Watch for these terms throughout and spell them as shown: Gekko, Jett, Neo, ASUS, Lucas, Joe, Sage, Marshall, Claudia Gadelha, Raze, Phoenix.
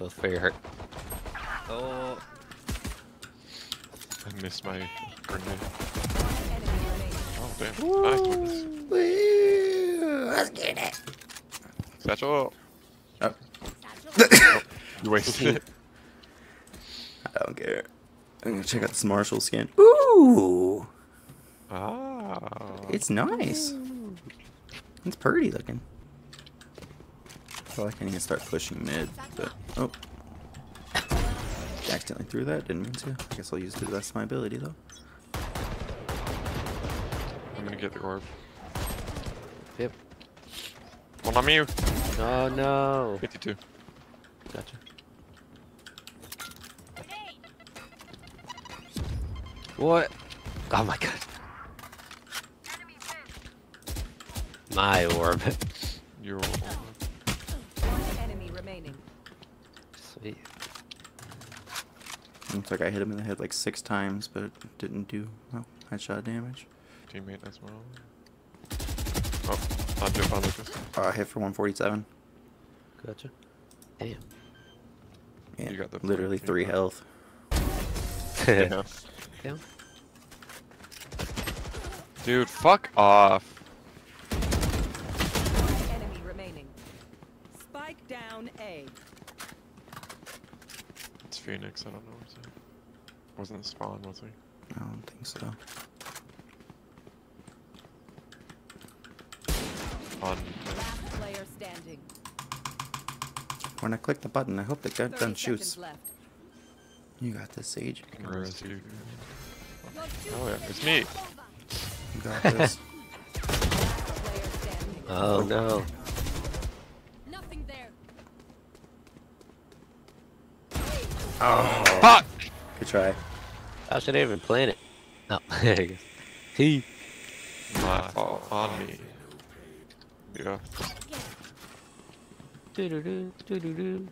Both for your hurt. Oh. I missed my grenade. Oh, damn. Ooh. Nice ones. Let's get it. Satchel. Oh. Oh, you wasted it. I don't care. I'm gonna check out this Marshall skin. Ooh. Ah. It's nice. Ooh. It's pretty looking. Well, I can't even start pushing mid, but oh. Accidentally threw that, didn't mean to. I guess I'll use it to the best of my ability though. I'm gonna get the orb. Yep. One on you. Oh no. 52. Gotcha. Hey. What? Oh my god. My orb. Your orb. Sweet. Looks like I hit him in the head like 6 times, but it didn't do well. Headshot damage. Teammate as well. Oh, I'll jump on Lucas. I hit for 147. Gotcha. Damn. Yeah, you got the literally 3 health. Yeah. Yeah. Dude, fuck off. Enemy remaining. Spike down A. It's Phoenix, I don't know what's it. Wasn't spawn, was he? I don't think so. On last player standing. When I click the button, I hope the gun shoots. Left. You got this, Sage. Oh yeah, it's me. You got this. Oh no. Oh, fuck! Good try. I should have even planned it. Oh, there you go. He. My fault on me. Yeah. Doo-doo-doo, doo-doo-doo.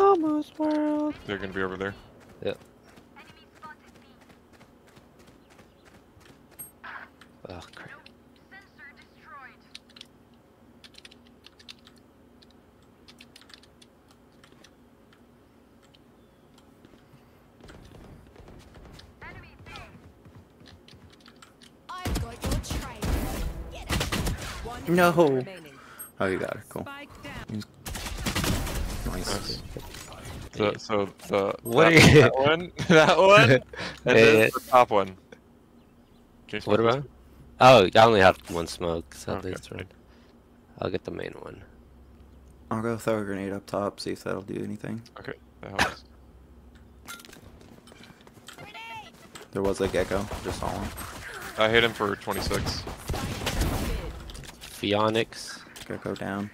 Almost world. They're gonna be over there. Yep. Oh, crap. No! Oh, you got her. Cool. Nice. So that one, that one, and then the top one. What about? Oh, I only have 1 smoke, so at least one. I'll get the main one. I'll go throw a grenade up top, see if that'll do anything. Okay, that helps. There was a Gekko, just saw him. I hit him for 26. Phoenix. Go down.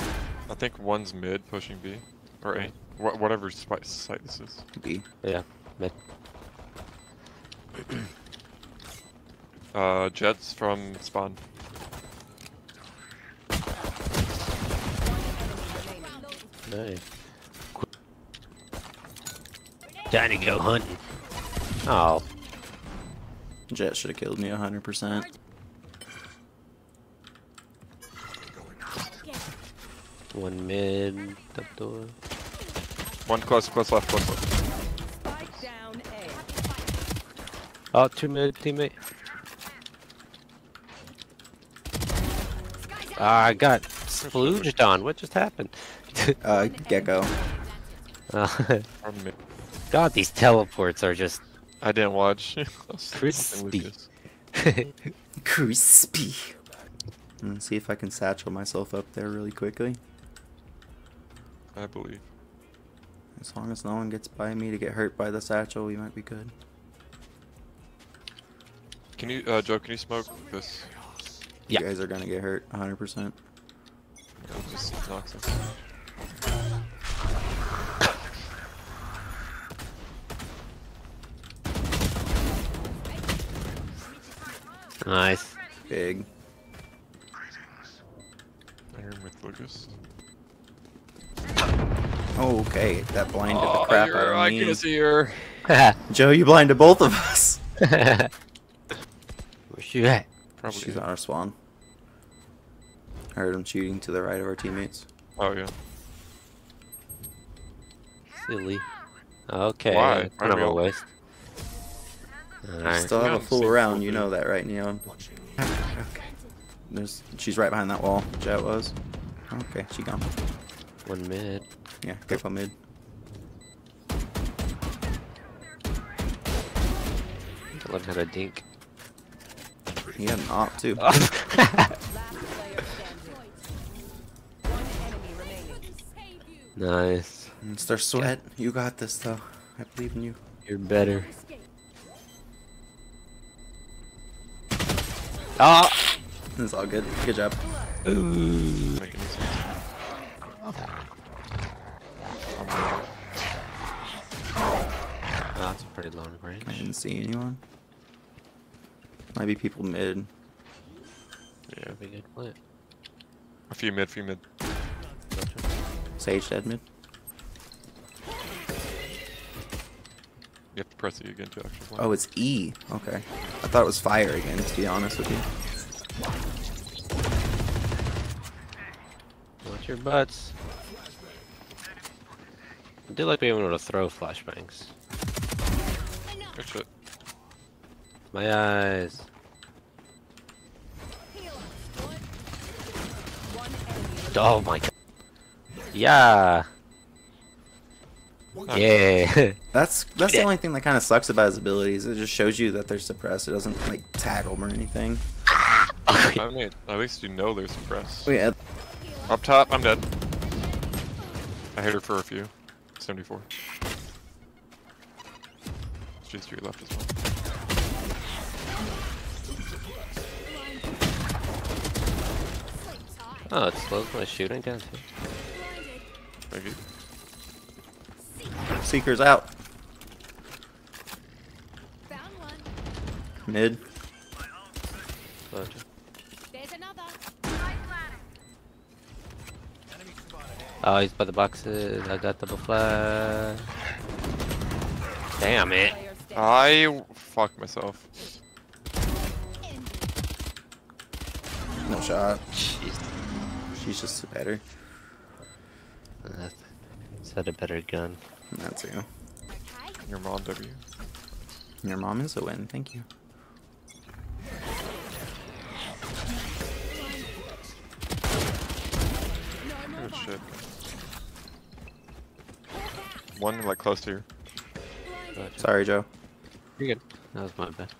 I think one's mid pushing B. Or A. Whatever site this is. B. Yeah, mid. Jet's from spawn. Nice. Time to go hunting. Oh. Jett should have killed me 100%. One mid, top door. One close left, close left. Spike down A. Oh, 2 mid, teammate. I got splooged on. What just happened? Gekko. God, these teleports are just. I didn't watch. Crispy. Crispy. Let's see if I can satchel myself up there really quickly. I believe. As long as no one gets by me to get hurt by the satchel, we might be good. Can you, Joe, can you smoke this? Yeah. You guys are gonna get hurt 100%. Just knock this. Nice. Big. I'm with Lucas. Oh, okay, that blinded the crap out of me. I can see her. Joe, you blinded both of us. Where's she at? Probably. She's on our spawn. I heard him shooting to the right of our teammates. Oh, yeah. Silly. Okay. Why? Kind of a waste. Alright. Still have a full round, you know that, right, Neo? Okay. There's, she's right behind that wall. Jett was. Okay, she gone. One mid. Yeah, Gekko mid. I love how to dink. He had an op too. Nice. It's their sweat. You got this though. I believe in you. You're better. Ah! It's all good. Good job. Ooh. Oh, that's a pretty long range. I didn't see anyone. Might be people mid. Yeah, that'd be a good play. A few mid, Sage dead mid. You have to press it again to actually play. Oh, it's E. Okay. I thought it was fire again, to be honest with you. Watch your butts. I do like being able to throw flashbangs. Good shit. My eyes. Oh my god. Yeah. Yeah. That's the only thing that kind of sucks about his abilities. It just shows you that they're suppressed. It doesn't like tag them or anything. I mean, at least you know they're suppressed. Oh, yeah. Up top, I'm dead. I hit her for a few. 74. She's to your left as well. Oh, it slows my shooting down too. Seeker's out. Mid. Oh, he's by the boxes. I got double flash. Damn it. I fucked myself. No shot. Jeez. She's just better. Is that a better gun? That's you. Your mom, W. Your mom is a win, thank you. Good shit. One, like, close to you. Sorry, Joe. You're good. That was my bad.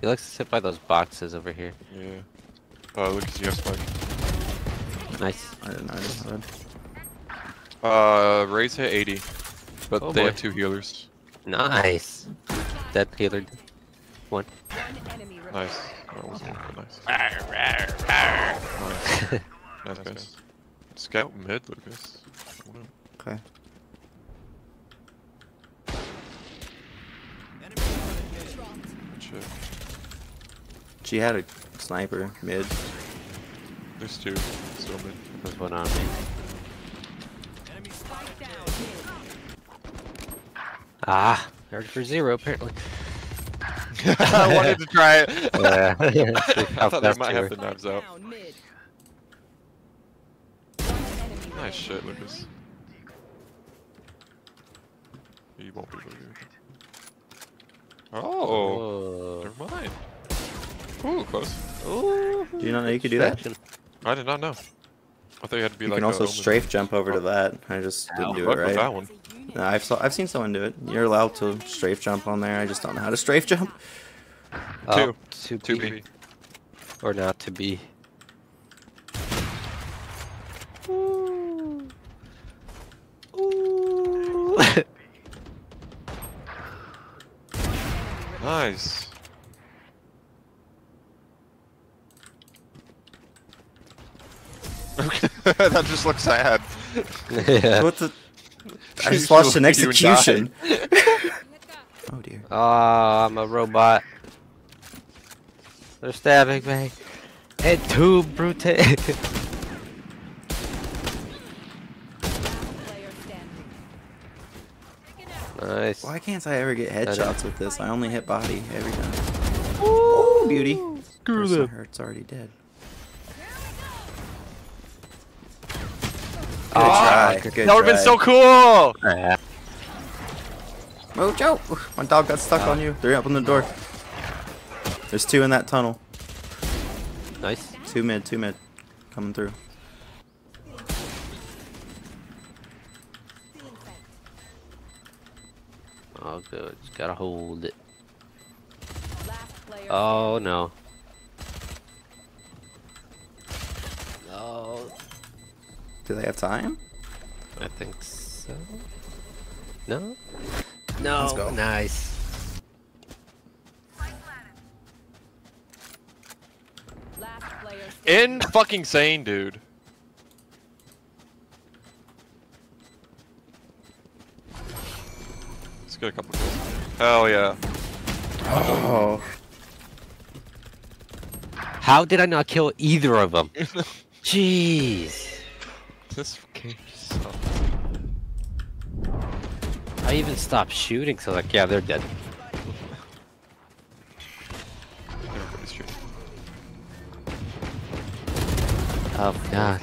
He likes to sit by those boxes over here. Yeah. Oh, Lucas, you have spike. Nice. I didn't notice that. Raze hit 80, but oh, they have two healers. Nice. That healer. One. Nice. That was one, nice. Nice. Nice, guys. Scout mid, Lucas. Okay. She had a sniper mid. There's two. Still mid. There's one on me. Ah, they're for zero apparently. I wanted to try it. Yeah. I thought they might have the knives out. Nice shit, Lucas. You won't be looking. Oh, never mind. Ooh, close. Ooh. Do you not know you could do that? I did not know. I thought you had to be like. You can also strafe jump over to that. I just didn't do it right. That one. No, I've seen someone do it. You're allowed to strafe jump on there. I just don't know how to strafe jump. Two B. Or not to B. Ooh. Ooh. Nice. That just looks sad. Yeah. What the? I just watched an execution. Oh dear. Ah, I'm a robot. They're stabbing me. Et tu, brute. Nice. Why can't I ever get headshots with this? I only hit body every time. Ooh, beauty. Screw that. Hurt's already dead. Good try. That would have been so cool! Move, Joe! My dog got stuck on you. They're up on the door. There's two in that tunnel. Nice. Two mid. Coming through. Oh, good. Just gotta hold it. Oh, no. No. Do they have time? I think so. No? No. Let's go. Nice. In fucking sane, dude. Let's get a couple of kills. Hell yeah. Oh. How did I not kill either of them? Jeez. This game sucks. I even stopped shooting, so I was like, yeah, they're dead. Oh god.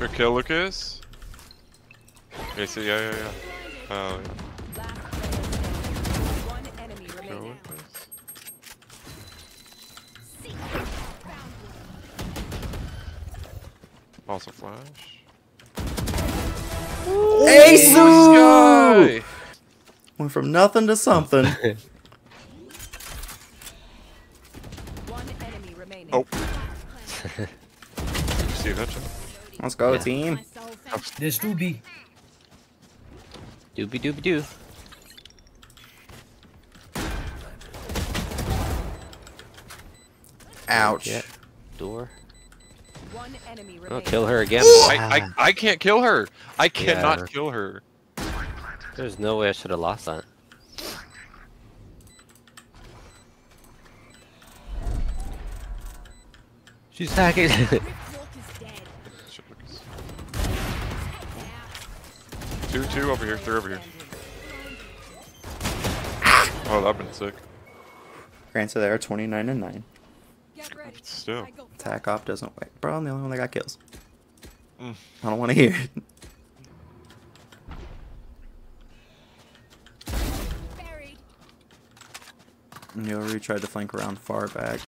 Good kill, Lucas. Okay, so yeah. Oh yeah. Kill Lucas. Also flash. Ooh, ASUS! Went from nothing to something. Oh. Let's go, team. There's Doobie. Doobie doobie doo. Ouch. Yeah. Door. I'll kill her again. I can't kill her. I cannot kill her. There's no way I should have lost that. She's hacking. two over here, three over here. Oh, that'd been sick. Granted, they are 29 and 9. Still, attack op doesn't work, bro. I'm the only one that got kills. I don't want to hear it. Neo tried to flank around far back.